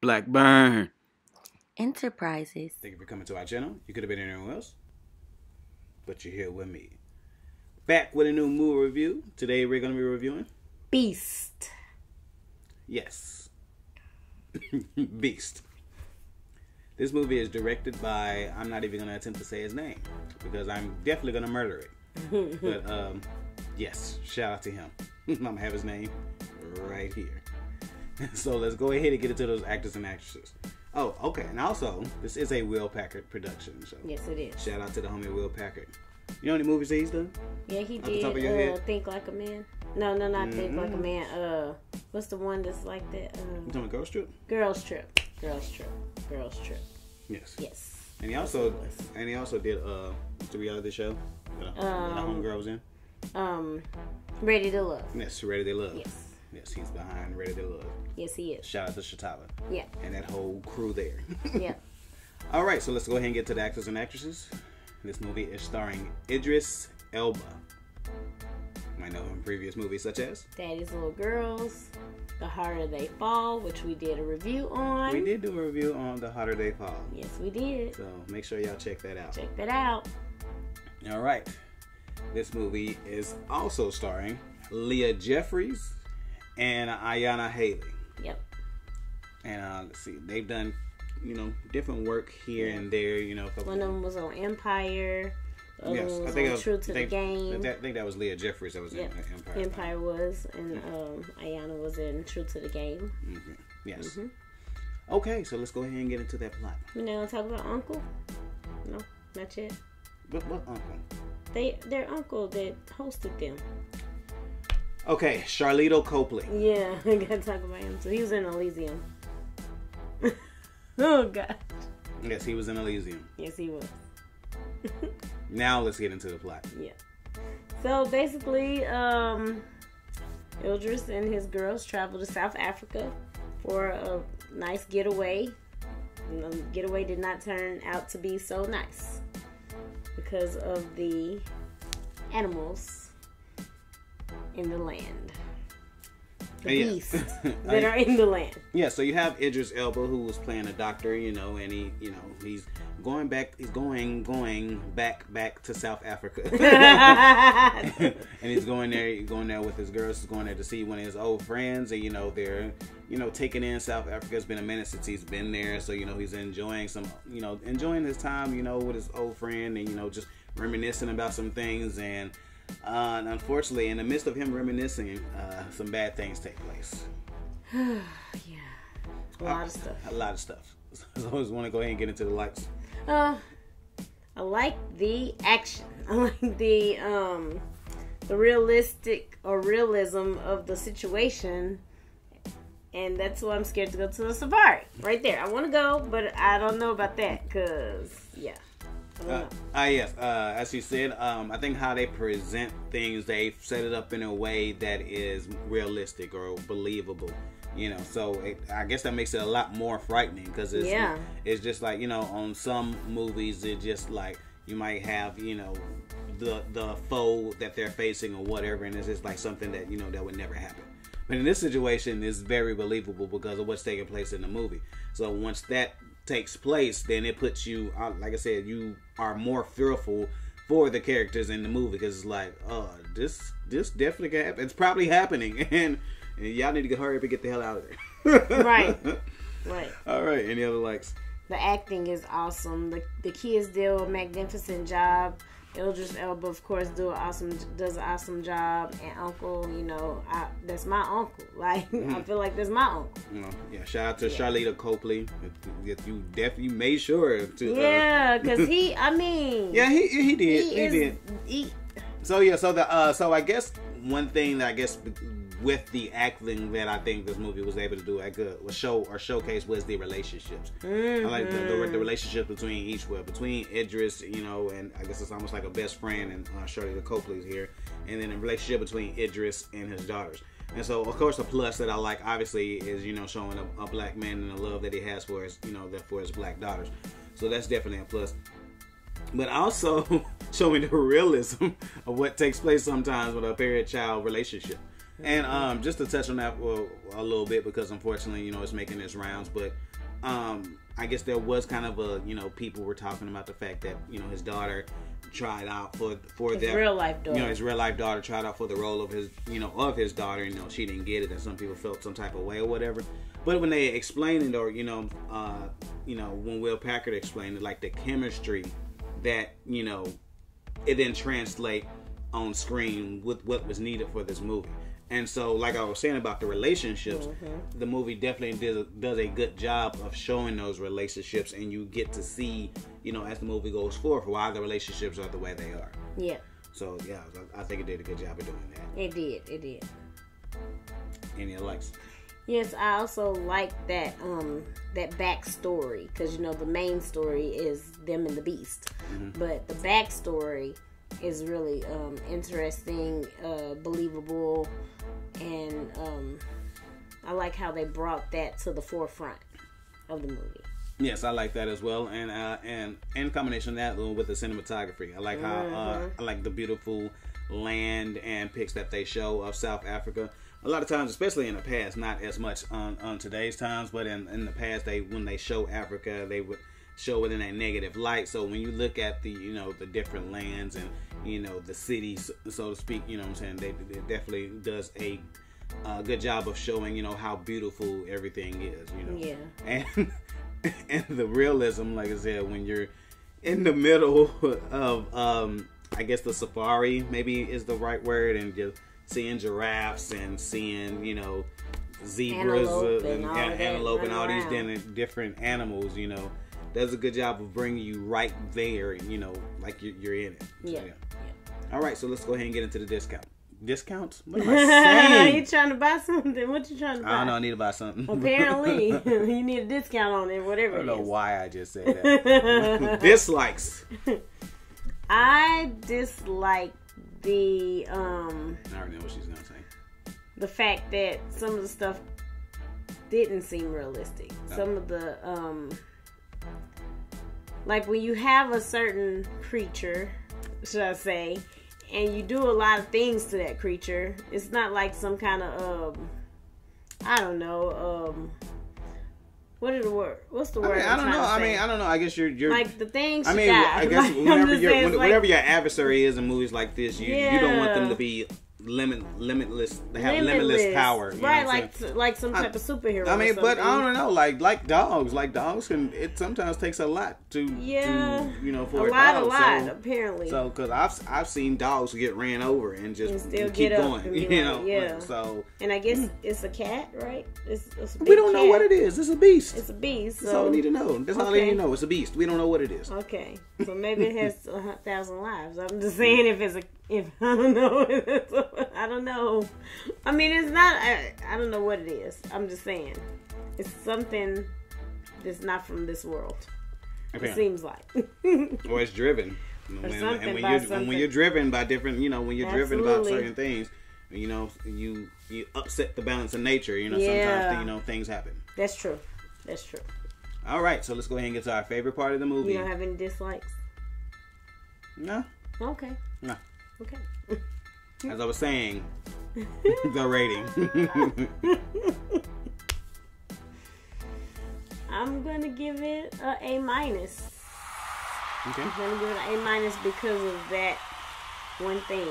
Blackburn Enterprises. Thank you for coming to our channel. You could have been anywhere else, but you're here with me. Back with a new movie review. Today we're going to be reviewing Beast. Yes. Beast. This movie is directed by, I'm not even going to attempt to say his name because I'm definitely going to murder it. But yes, shout out to him. I'm going to have his name right here. So let's go ahead and get into those actors and actresses. Oh, okay. And also, this is a Will Packard production. So yes, it is. Shout out to the homie Will Packard. You know any movies that he's done? Yeah, he did. Think Like a Man. No, no, not Think Like a Man. What's the one that's like that? You talking about Girls Trip? Girls Trip. Girls Trip. Girls Trip. Yes. Yes. And he also did the reality show that our homegirl was in. Ready to Love. Yes, Ready to Love. Yes. Yes, he's behind Ready to Love. Yes, he is. Shout out to Shatala. Yeah. And that whole crew there. Yeah. All right, so let's go ahead and get to the actors and actresses. This movie is starring Idris Elba. You might know him from previous movies such as Daddy's Little Girls, The Harder They Fall, which we did a review on. We did do a review on The Harder They Fall. Yes, we did. So make sure y'all check that out. Check that out. All right. This movie is also starring Leah Jeffries and Iyana Halley. Yep. And let's see, they've done, you know, different work here and there. You know, one of them was on Empire. Yes, I think it was True to the Game. I think that was Leah Jeffries that was in Empire. Empire was, and Iyana was in True to the Game. Mm-hmm. Yes. Mm-hmm. Okay, so let's go ahead and get into that plot. You know, talk about Uncle. No, not yet. What Uncle? Their uncle that hosted them. Okay, Sharlto Copley. Yeah, I gotta talk about him. So he was in Elysium. Oh gosh. Yes, he was in Elysium. Yes, he was. Now let's get into the plot. Yeah. So basically, Idris and his girls travel to South Africa for a nice getaway. And the getaway did not turn out to be so nice because of the animals in the land. Beasts that are in the land. Yeah, so you have Idris Elba, who was playing a doctor, you know, and he, you know, he's going back, he's going back to South Africa. And he's going there with his girls, he's going there to see one of his old friends, and you know, they're, you know, taking in South Africa. It's been a minute since he's been there, so you know, he's enjoying some, you know, enjoying his time, you know, with his old friend, and you know, just reminiscing about some things. And and unfortunately, in the midst of him reminiscing, some bad things take place. Yeah. A lot of stuff. A lot of stuff. So I just want to go ahead and get into the likes. I like the action. I like the realistic or realism of the situation. And that's why I'm scared to go to the safari. Right there. I want to go, but I don't know about that because, yeah. Yes, as you said, I think how they present things, they set it up in a way that is realistic or believable, you know, so I guess that makes it a lot more frightening because it's, it's just like, you know, on some movies, it's just like, you might have, you know, the foe that they're facing or whatever, and it's just like something that, you know, that would never happen. But in this situation, it's very believable because of what's taking place in the movie. So once that takes place, then it puts you, like I said, you are more fearful for the characters in the movie because it's like, oh, this definitely can happen. It's probably hurry up and y'all need to hurry up and get the hell out of there. Right, right. All right. Any other likes? The acting is awesome. The kids do a magnificent job. Idris Elba, of course, does an awesome job, and Uncle, you know, that's my uncle. Like I feel like that's my uncle. Yeah, shout out to Sharlto Copley. You definitely made sure to. Yeah, cause he, I mean. Yeah, he did. He did. So yeah, so the so I guess one thing that I guess with the acting that I think this movie was able to do a good showcase was the relationships. I like the relationship between between Idris, you know, and I guess it's almost like a best friend, and Sharlto Copley's here, and then the relationship between Idris and his daughters. And so, of course, the plus that I like, obviously, is, you know, showing a black man and the love that he has for his, you know, for his black daughters. So that's definitely a plus. But also showing the realism of what takes place sometimes with a parent-child relationship. And just to touch on that a little bit, because unfortunately, you know, it's making its rounds, but I guess there was kind of a, you know, people were talking about the fact that, you know, his daughter tried out for his real life daughter. You know, his real life daughter tried out for the role of his, you know, of his daughter. You know, she didn't get it, and some people felt some type of way or whatever. But when they explained it, or you know, when Will Packard explained it, like the chemistry that, you know, it didn't translate on screen with what was needed for this movie. And so, like I was saying about the relationships, the movie definitely does a good job of showing those relationships, and you get to see, you know, as the movie goes forth, why the relationships are the way they are. Yeah. So, yeah, I think it did a good job of doing that. It did. It did. Any likes? Yes, I also like that that backstory, because, you know, the main story is them and the Beast, but the backstory is really interesting, believable, and I like how they brought that to the forefront of the movie. Yes, I like that as well, and combination of that with the cinematography, I like how I like the beautiful land and pics that they show of South Africa. A lot of times, especially in the past, not as much on today's times, but in the past, when they show Africa, they would show it in a negative light. So when you look at the, you know, the different lands and, you know, the cities, so to speak, you know what I'm saying, it definitely does a good job of showing, you know, how beautiful everything is, you know. Yeah. And the realism, like I said, when you're in the middle of, I guess the safari maybe is the right word, and just seeing giraffes and seeing, you know, zebras, antelope and all these different animals, you know, does a good job of bringing you right there, and, you know, like you're in it. Yeah. So, yeah. All right, so let's go ahead and get into the discount. Discounts? What am I saying? You trying to buy something? What you trying to buy? I don't know. I need to buy something. Apparently, you need a discount on it, whatever it is. I don't know why I just said that. Dislikes. I dislike the... I already know what she's going to say. The fact that some of the stuff didn't seem realistic. Okay. Some of the... like when you have a certain creature, should I say, and you do a lot of things to that creature, it's not like some kind of, I don't know, what's the word? I don't know. I mean, I don't know. I guess you're like the things. I mean, I guess whenever your adversary is in movies like this, you don't want them to be limitless. They have limitless power, right? Like some type of superhero. I mean, but I don't know. Like dogs can. It sometimes takes a lot to you know, for a dog. So, apparently. So, because I've seen dogs get ran over and still keep going. You know. Yeah. So. And I guess it's a cat, right? It's a big cat. We don't know what it is. It's a beast. It's a beast. So. That's all we need to know. That's all they need to know. It's a beast. We don't know what it is. Okay. So maybe it has 1,000 lives. I'm just saying, if it's a. I don't know. I mean, it's not. I don't know what it is. I'm just saying, it's something that's not from this world. Okay. It seems like. Or it's driven. When you're driven by different, you know, when you're driven by certain things, you know, you upset the balance of nature. You know, sometimes, you know, things happen. That's true. That's true. All right, so let's go ahead and get to our favorite part of the movie. You don't have any dislikes? No. Okay. No. Okay. As I was saying, the rating. I'm going to give it an A-. Okay. I'm going to give it an A- because of that one thing.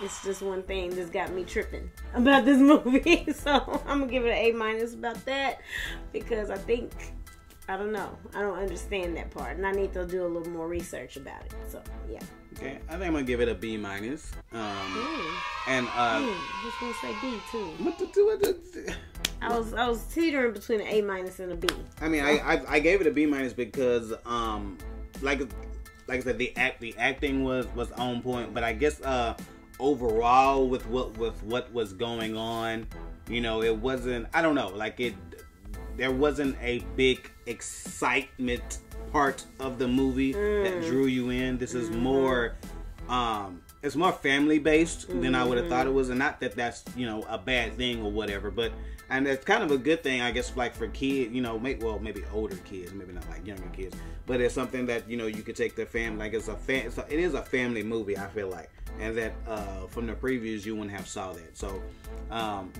It's just one thing that's got me tripping about this movie. So I'm going to give it an A- about that, because I think, I don't know. I don't understand that part, and I need to do a little more research about it. So, yeah. Okay, I think I'm gonna give it a B-. And I was gonna say B too. I was teetering between an A- and a B. I mean, I gave it a B- because like I said, the acting was on point, but I guess overall with what was going on, you know, it wasn't. I don't know, like it. There wasn't a big excitement part of the movie that drew you in. This is more, it's more family based than I would have thought it was, and not that that's, you know, a bad thing or whatever, but and it's kind of a good thing, I guess, like for kids, you know, maybe older kids, maybe not like younger kids, but it's something that, you know, you could take the family. Like it is a family movie, I feel like, and that from the previews you wouldn't have saw that. So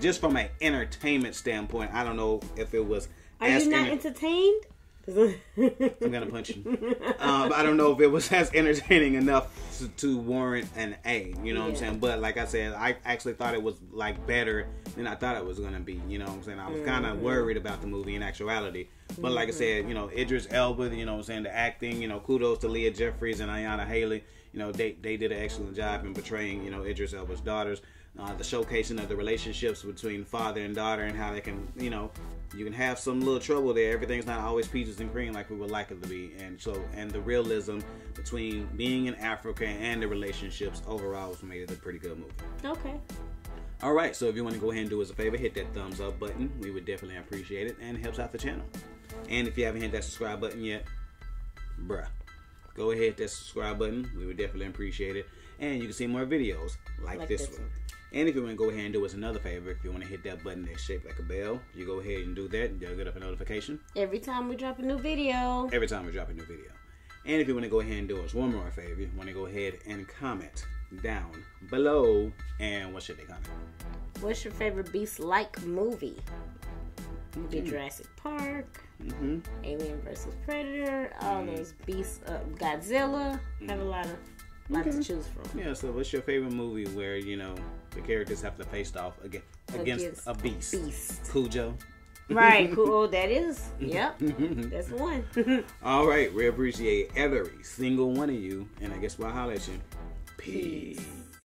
just from an entertainment standpoint, I don't know if it was. Are you not entertained? I'm gonna punch you. I don't know if it was as entertaining enough to warrant an A. You know what I'm saying? But like I said, I actually thought it was like better than I thought it was gonna be. You know what I'm saying? I was kind of worried about the movie in actuality. But like I said, you know, Idris Elba, you know what I'm saying, the acting, you know, kudos to Leah Jeffries and Iyana Halley. You know, they did an excellent job in portraying, you know, Idris Elba's daughters. The showcasing of the relationships between father and daughter and how they can, you know, you can have some little trouble there. Everything's not always peaches and cream like we would like it to be. And so, and the realism between being in Africa and the relationships overall was made it a pretty good movie. Okay. All right. So if you want to go ahead and do us a favor, hit that thumbs up button. We would definitely appreciate it, and it helps out the channel. And if you haven't hit that subscribe button yet, bruh, go ahead, hit that subscribe button. We would definitely appreciate it. And you can see more videos like this one. And if you want to go ahead and do us another favor, if you want to hit that button that's shaped like a bell, you go ahead and do that, and you'll get up a notification. Every time we drop a new video. Every time we drop a new video. And if you want to go ahead and do us one more favor, you want to go ahead and comment down below. And what should they comment? What's your favorite Beast-like movie? Would be Jurassic Park, Alien vs. Predator, all those Beasts, Godzilla. Have a lot of... Lots to choose from. Yeah, so what's your favorite movie where, you know, the characters have to face off against a beast? Cujo. Right, cool. That is. Yep. That's the one. All right. We appreciate every single one of you. And I guess we'll holler at you. Peace.